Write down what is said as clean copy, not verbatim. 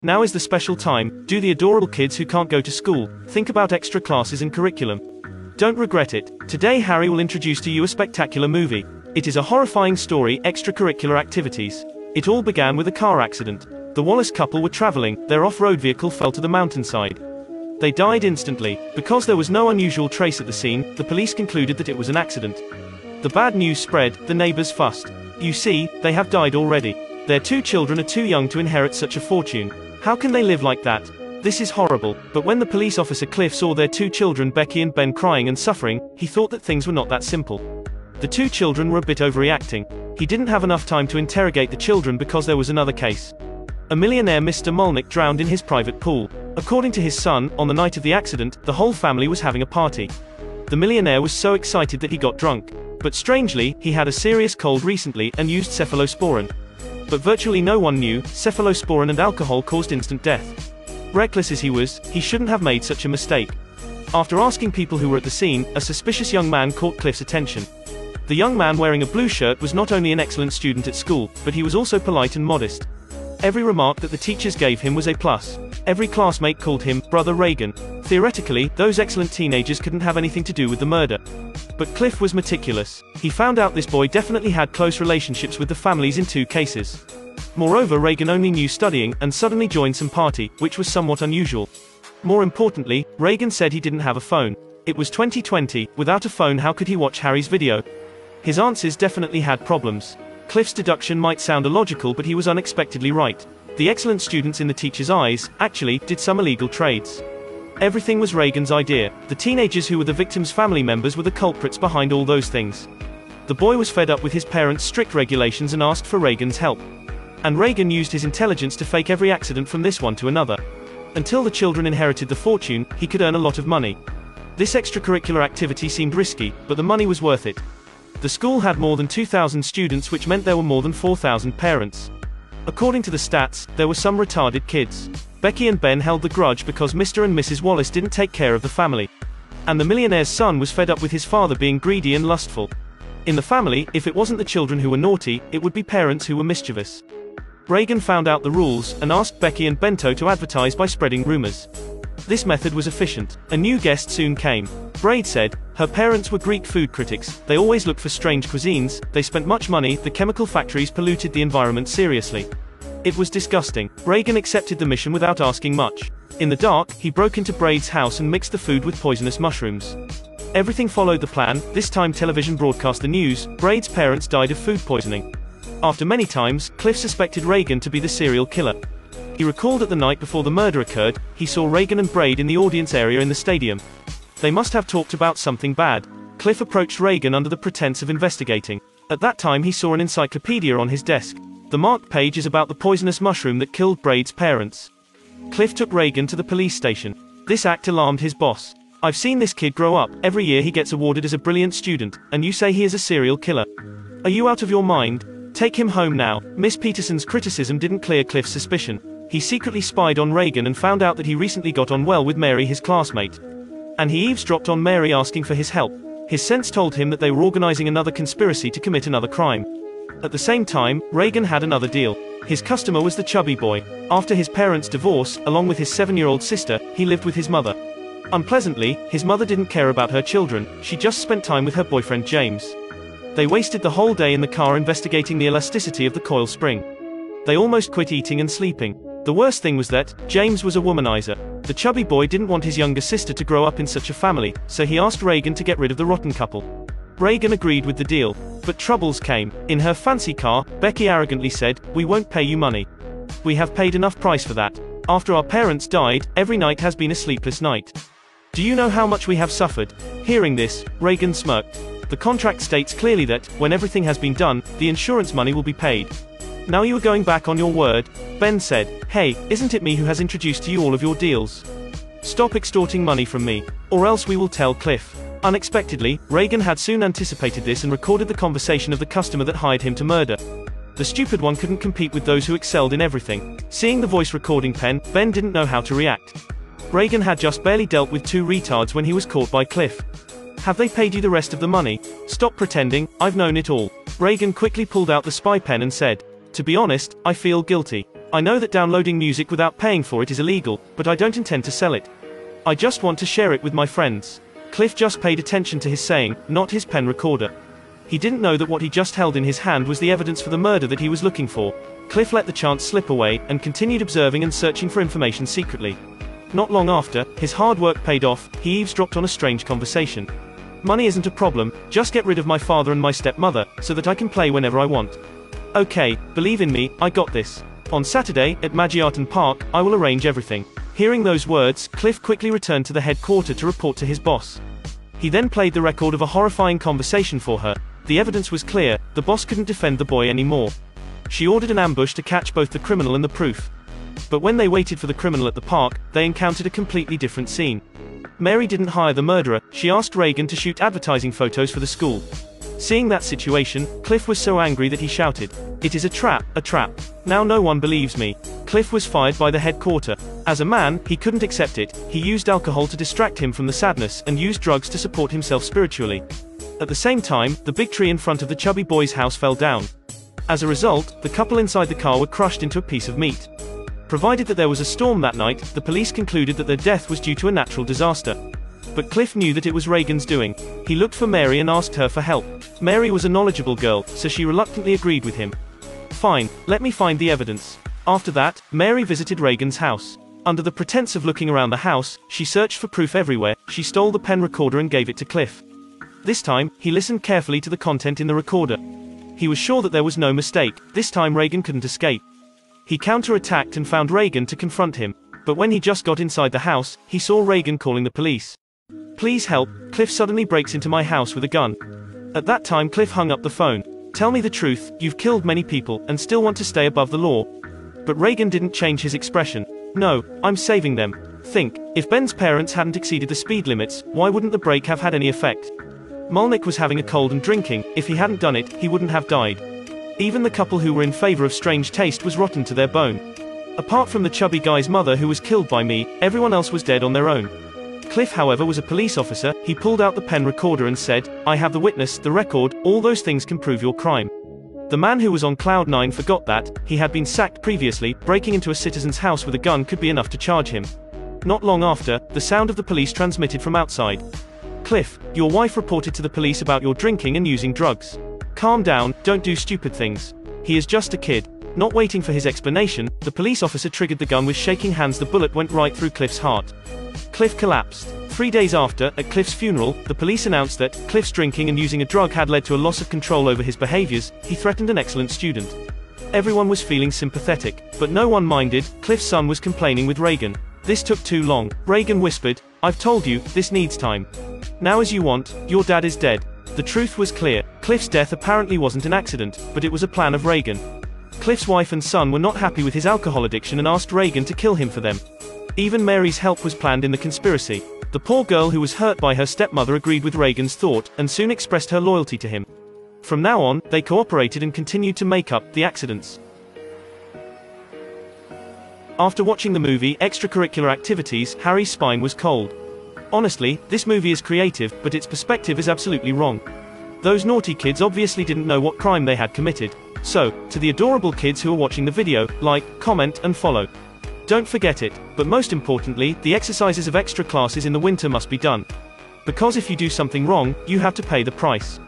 Now is the special time. Do the adorable kids who can't go to school, think about extra classes and curriculum. Don't regret it. Today Harry will introduce to you a spectacular movie. It is a horrifying story, Extracurricular Activities. It all began with a car accident. The Wallace couple were traveling, their off-road vehicle fell to the mountainside. They died instantly. Because there was no unusual trace at the scene, the police concluded that it was an accident. The bad news spread, the neighbors fussed. You see, they have died already. Their two children are too young to inherit such a fortune. How can they live like that? This is horrible. But when the police officer Cliff saw their two children Becky and Ben crying and suffering, he thought that things were not that simple. The two children were a bit overreacting. He didn't have enough time to interrogate the children because there was another case. A millionaire Mr. Molnick drowned in his private pool. According to his son, on the night of the accident, the whole family was having a party. The millionaire was so excited that he got drunk. But strangely, he had a serious cold recently and used cephalosporin. But virtually no one knew, cephalosporin and alcohol caused instant death. Reckless as he was, he shouldn't have made such a mistake. After asking people who were at the scene, a suspicious young man caught Cliff's attention. The young man wearing a blue shirt was not only an excellent student at school, but he was also polite and modest. Every remark that the teachers gave him was a plus. Every classmate called him, Brother Reagan. Theoretically, those excellent teenagers couldn't have anything to do with the murder. But Cliff was meticulous. He found out this boy definitely had close relationships with the families in two cases. Moreover, Reagan only knew studying, and suddenly joined some party, which was somewhat unusual. More importantly, Reagan said he didn't have a phone. It was 2020, without a phone how could he watch Harry's video? His answers definitely had problems. Cliff's deduction might sound illogical but he was unexpectedly right. The excellent students in the teacher's eyes, actually, did some illegal trades. Everything was Reagan's idea. The teenagers who were the victim's family members were the culprits behind all those things. The boy was fed up with his parents' strict regulations and asked for Reagan's help. And Reagan used his intelligence to fake every accident from this one to another. Until the children inherited the fortune, he could earn a lot of money. This extracurricular activity seemed risky, but the money was worth it. The school had more than 2,000 students, which meant there were more than 4,000 parents. According to the stats, there were some retarded kids. Becky and Ben held the grudge because Mr. and Mrs. Wallace didn't take care of the family. And the millionaire's son was fed up with his father being greedy and lustful. In the family, if it wasn't the children who were naughty, it would be parents who were mischievous. Reagan found out the rules, and asked Becky and Bento to advertise by spreading rumors. This method was efficient. A new guest soon came. Braid said, her parents were Greek food critics, they always looked for strange cuisines, they spent much money, the chemical factories polluted the environment seriously. It was disgusting. Reagan accepted the mission without asking much. In the dark, he broke into Braid's house and mixed the food with poisonous mushrooms. Everything followed the plan, this time television broadcast the news, Braid's parents died of food poisoning. After many times, Cliff suspected Reagan to be the serial killer. He recalled that the night before the murder occurred, he saw Reagan and Braid in the audience area in the stadium. They must have talked about something bad. Cliff approached Reagan under the pretense of investigating. At that time he saw an encyclopedia on his desk. The marked page is about the poisonous mushroom that killed Braid's parents. Cliff took Reagan to the police station. This act alarmed his boss. I've seen this kid grow up, every year he gets awarded as a brilliant student, and you say he is a serial killer. Are you out of your mind? Take him home now. Miss Peterson's criticism didn't clear Cliff's suspicion. He secretly spied on Reagan and found out that he recently got on well with Mary, his classmate. And he eavesdropped on Mary asking for his help. His sense told him that they were organizing another conspiracy to commit another crime. At the same time, Reagan had another deal. His customer was the chubby boy. After his parents' divorce, along with his 7-year-old sister, he lived with his mother. Unpleasantly, his mother didn't care about her children, she just spent time with her boyfriend James. They wasted the whole day in the car investigating the elasticity of the coil spring. They almost quit eating and sleeping. The worst thing was that James was a womanizer. The chubby boy didn't want his younger sister to grow up in such a family, so he asked Reagan to get rid of the rotten couple. Reagan agreed with the deal, but troubles came. In her fancy car, Becky arrogantly said, "We won't pay you money. We have paid enough price for that. After our parents died, every night has been a sleepless night. Do you know how much we have suffered?" Hearing this, Reagan smirked. The contract states clearly that, when everything has been done, the insurance money will be paid. Now you are going back on your word? Ben said, hey, isn't it me who has introduced to you all of your deals? Stop extorting money from me, or else we will tell Cliff. Unexpectedly, Reagan had soon anticipated this and recorded the conversation of the customer that hired him to murder. The stupid one couldn't compete with those who excelled in everything. Seeing the voice recording pen, Ben didn't know how to react. Reagan had just barely dealt with two retards when he was caught by Cliff. Have they paid you the rest of the money? Stop pretending, I've known it all. Reagan quickly pulled out the spy pen and said, to be honest, I feel guilty. I know that downloading music without paying for it is illegal, but I don't intend to sell it. I just want to share it with my friends. Cliff just paid attention to his saying, not his pen recorder. He didn't know that what he just held in his hand was the evidence for the murder that he was looking for. Cliff let the chance slip away, and continued observing and searching for information secretly. Not long after, his hard work paid off, he eavesdropped on a strange conversation. Money isn't a problem, just get rid of my father and my stepmother, so that I can play whenever I want. Okay, believe in me, I got this. On Saturday, at Maggiarton Park, I will arrange everything. Hearing those words, Cliff quickly returned to the headquarters to report to his boss. He then played the record of a horrifying conversation for her. The evidence was clear, the boss couldn't defend the boy anymore. She ordered an ambush to catch both the criminal and the proof. But when they waited for the criminal at the park, they encountered a completely different scene. Mary didn't hire the murderer, she asked Reagan to shoot advertising photos for the school. Seeing that situation, Cliff was so angry that he shouted, "It is a trap, a trap. Now no one believes me." Cliff was fired by the headquarter. As a man, he couldn't accept it, he used alcohol to distract him from the sadness and used drugs to support himself spiritually. At the same time, the big tree in front of the chubby boy's house fell down. As a result, the couple inside the car were crushed into a piece of meat. Provided that there was a storm that night, the police concluded that their death was due to a natural disaster. But Cliff knew that it was Reagan's doing. He looked for Mary and asked her for help. Mary was a knowledgeable girl, so she reluctantly agreed with him. "Fine, let me find the evidence." After that, Mary visited Reagan's house. Under the pretense of looking around the house, she searched for proof everywhere, she stole the pen recorder and gave it to Cliff. This time, he listened carefully to the content in the recorder. He was sure that there was no mistake, this time Reagan couldn't escape. He counter-attacked and found Reagan to confront him. But when he just got inside the house, he saw Reagan calling the police. "Please help, Cliff suddenly breaks into my house with a gun." At that time Cliff hung up the phone. "Tell me the truth, you've killed many people, and still want to stay above the law." But Reagan didn't change his expression. "No, I'm saving them. Think, if Ben's parents hadn't exceeded the speed limits, why wouldn't the brake have had any effect? Molnick was having a cold and drinking, if he hadn't done it, he wouldn't have died." Even the couple who were in favor of strange taste was rotten to their bone. Apart from the chubby guy's mother who was killed by me, everyone else was dead on their own. Cliff, however, was a police officer, he pulled out the pen recorder and said, "I have the witness, the record, all those things can prove your crime." The man who was on cloud nine forgot that, he had been sacked previously, breaking into a citizen's house with a gun could be enough to charge him. Not long after, the sound of the police transmitted from outside. "Cliff, your wife reported to the police about your drinking and using drugs. Calm down, don't do stupid things. He is just a kid." Not waiting for his explanation, the police officer triggered the gun with shaking hands. The bullet went right through Cliff's heart. Cliff collapsed. 3 days after, at Cliff's funeral, the police announced that Cliff's drinking and using a drug had led to a loss of control over his behaviors, he threatened an excellent student. Everyone was feeling sympathetic, but no one minded, Cliff's son was complaining with Reagan. This took too long. Reagan whispered, "I've told you, this needs time. Now as you want, your dad is dead." The truth was clear. Cliff's death apparently wasn't an accident, but it was a plan of Reagan. Cliff's wife and son were not happy with his alcohol addiction and asked Reagan to kill him for them. Even Mary's help was planned in the conspiracy. The poor girl who was hurt by her stepmother agreed with Reagan's thought, and soon expressed her loyalty to him. From now on, they cooperated and continued to make up the accidents. After watching the movie Extracurricular Activities, Harry's spine was cold. Honestly, this movie is creative, but its perspective is absolutely wrong. Those naughty kids obviously didn't know what crime they had committed. So, to the adorable kids who are watching the video, like, comment, and follow. Don't forget it, but most importantly, the exercises of extra classes in the winter must be done. Because if you do something wrong, you have to pay the price.